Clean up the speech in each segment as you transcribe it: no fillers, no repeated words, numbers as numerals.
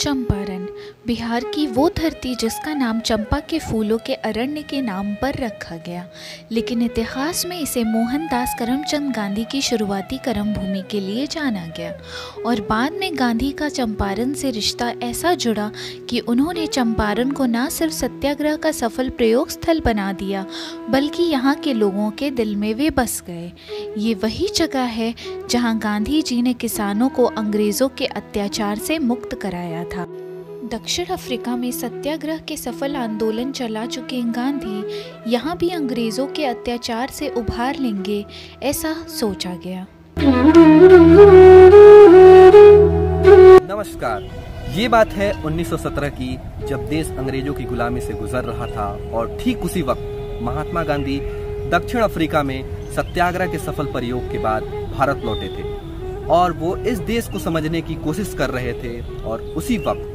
चंपारण बिहार की वो धरती जिसका नाम चंपा के फूलों के अरण्य के नाम पर रखा गया, लेकिन इतिहास में इसे मोहनदास करमचंद गांधी की शुरुआती कर्म भूमि के लिए जाना गया और बाद में गांधी का चंपारण से रिश्ता ऐसा जुड़ा कि उन्होंने चंपारण को न सिर्फ सत्याग्रह का सफल प्रयोग स्थल बना दिया बल्कि यहाँ के लोगों के दिल में वे बस गए। ये वही जगह है जहाँ गांधी जी ने किसानों को अंग्रेज़ों के अत्याचार से मुक्त कराया था। दक्षिण अफ्रीका में सत्याग्रह के सफल आंदोलन चला चुके गांधी यहाँ भी अंग्रेज़ों के अत्याचार से उभार लेंगे, ऐसा सोचा गया। नमस्कार, ये बात है 1917 की, जब देश अंग्रेजों की गुलामी से गुजर रहा था और ठीक उसी वक्त महात्मा गांधी दक्षिण अफ्रीका में सत्याग्रह के सफल प्रयोग के बाद भारत लौटे थे और वो इस देश को समझने की कोशिश कर रहे थे और उसी वक्त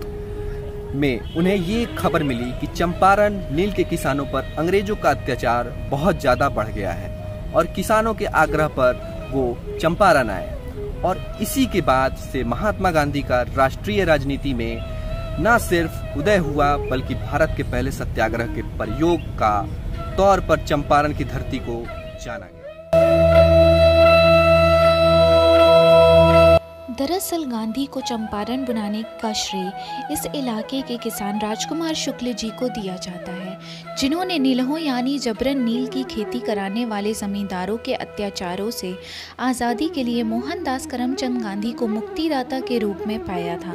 में उन्हें ये खबर मिली कि चंपारण नील के किसानों पर अंग्रेजों का अत्याचार बहुत ज़्यादा बढ़ गया है और किसानों के आग्रह पर वो चंपारण आए और इसी के बाद से महात्मा गांधी का राष्ट्रीय राजनीति में न सिर्फ उदय हुआ बल्कि भारत के पहले सत्याग्रह के प्रयोग का तौर पर चंपारण की धरती को जाना गया। दरअसल गांधी को चंपारण बनाने का श्रेय इस इलाके के किसान राजकुमार शुक्ल जी को दिया जाता है, जिन्होंने नीलहों यानी जबरन नील की खेती कराने वाले जमींदारों के अत्याचारों से आज़ादी के लिए मोहनदास करमचंद गांधी को मुक्तिदाता के रूप में पाया था।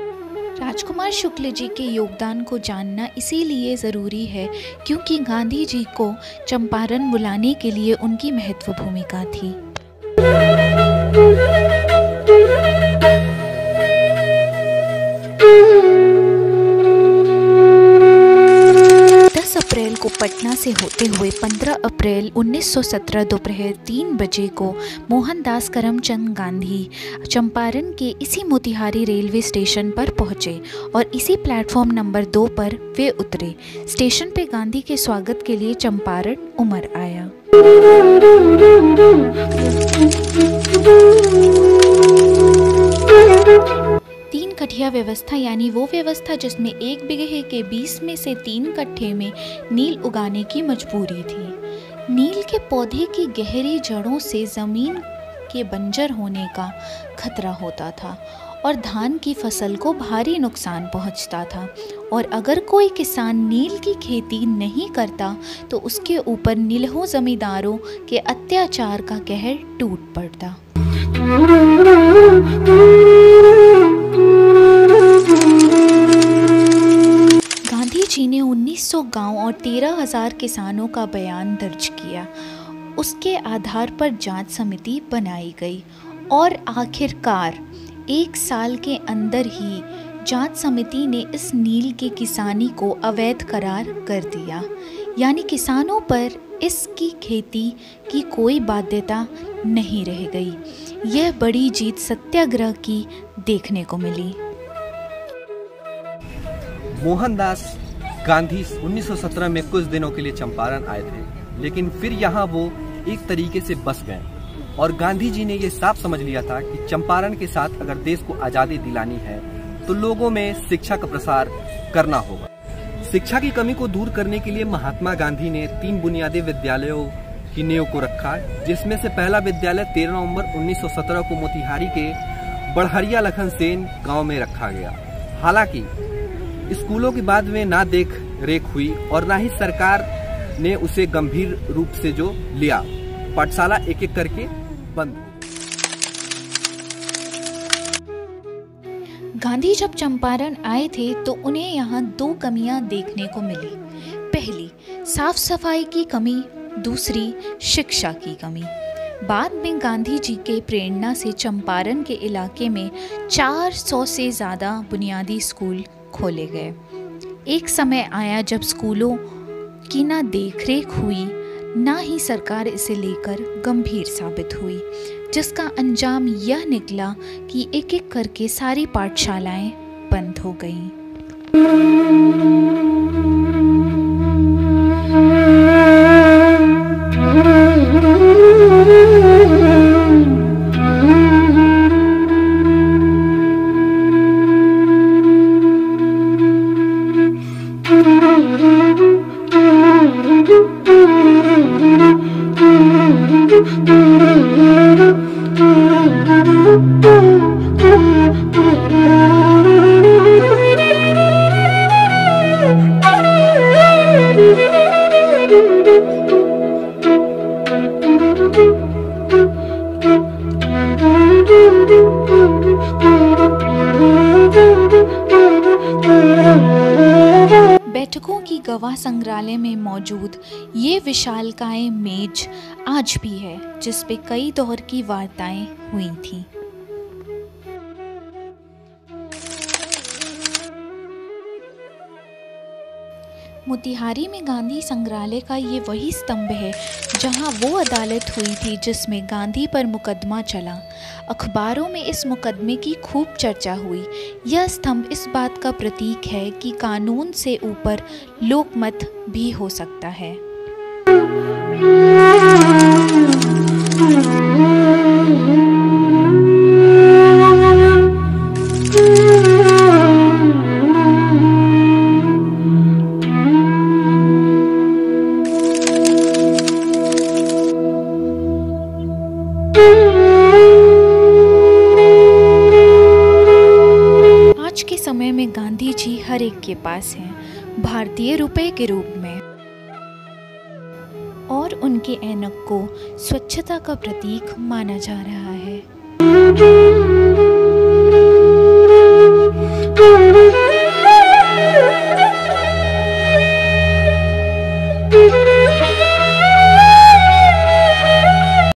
राजकुमार शुक्ल जी के योगदान को जानना इसीलिए ज़रूरी है क्योंकि गांधी जी को चंपारण बुलाने के लिए उनकी महत्वपूर्ण भूमिका थी। पटना से होते हुए 15 अप्रैल 1917 दोपहर 3 बजे को मोहनदास करमचंद गांधी चंपारण के इसी मोतिहारी रेलवे स्टेशन पर पहुंचे और इसी प्लेटफॉर्म नंबर 2 पर वे उतरे। स्टेशन पे गांधी के स्वागत के लिए चंपारण उमड़ आया। तीन कठिया व्यवस्था यानी वो व्यवस्था जिसमें एक बिगहे के 20 में से 3 कट्ठे में नील उगाने की मजबूरी थी। नील के पौधे की गहरी जड़ों से ज़मीन के बंजर होने का खतरा होता था और धान की फसल को भारी नुकसान पहुंचता था और अगर कोई किसान नील की खेती नहीं करता तो उसके ऊपर नीलहों जमींदारों के अत्याचार का कहर टूट पड़ता। जी ने 1900 गांव और 13,000 किसानों का बयान दर्ज किया। उसके आधार पर जांच समिति बनाई गई और आखिरकार 1 साल के अंदर ही जांच समिति ने इस नील के किसानी को अवैध करार कर दिया, यानी किसानों पर इसकी खेती की कोई बाध्यता नहीं रह गई। यह बड़ी जीत सत्याग्रह की देखने को मिली। मोहनदास गांधी 1917 में कुछ दिनों के लिए चंपारण आए थे, लेकिन फिर यहाँ वो एक तरीके से बस गए और गांधी जी ने ये साफ समझ लिया था कि चंपारण के साथ अगर देश को आज़ादी दिलानी है तो लोगों में शिक्षा का प्रसार करना होगा। शिक्षा की कमी को दूर करने के लिए महात्मा गांधी ने 3 बुनियादी विद्यालयों की नींव को रखा, जिसमें से पहला विद्यालय 13 नवम्बर 1917 को मोतिहारी के बढ़हरिया लखनसेन गाँव में रखा गया। हालांकि स्कूलों की बाद में ना देख रेख हुई और ना ही सरकार ने उसे गंभीर रूप से जो लिया। पाठशाला एक एक करके बंद। गांधी जब चंपारण आए थे तो उन्हें यहाँ 2 कमियां देखने को मिली। पहली साफ सफाई की कमी, दूसरी शिक्षा की कमी। बाद में गांधी जी के प्रेरणा से चंपारण के इलाके में 400 से ज़्यादा बुनियादी स्कूल खोले गए। एक समय आया जब स्कूलों की ना देखरेख हुई ना ही सरकार इसे लेकर गंभीर साबित हुई, जिसका अंजाम यह निकला कि एक एक करके सारी पाठशालाएं बंद हो गईं। बैठकों की गवाह संग्रहालय में मौजूद ये विशालकाय मेज आज भी है जिस पे कई दौर की वार्ताएं हुई थीं। मोतिहारी में गांधी संग्रहालय का ये वही स्तंभ है जहां वो अदालत हुई थी जिसमें गांधी पर मुकदमा चला। अखबारों में इस मुकदमे की खूब चर्चा हुई। यह स्तंभ इस बात का प्रतीक है कि कानून से ऊपर लोकमत भी हो सकता है। समय में गांधी जी हर एक के पास हैं, भारतीय रुपए के रूप में, और उनके ऐनक को स्वच्छता का प्रतीक माना जा रहा है।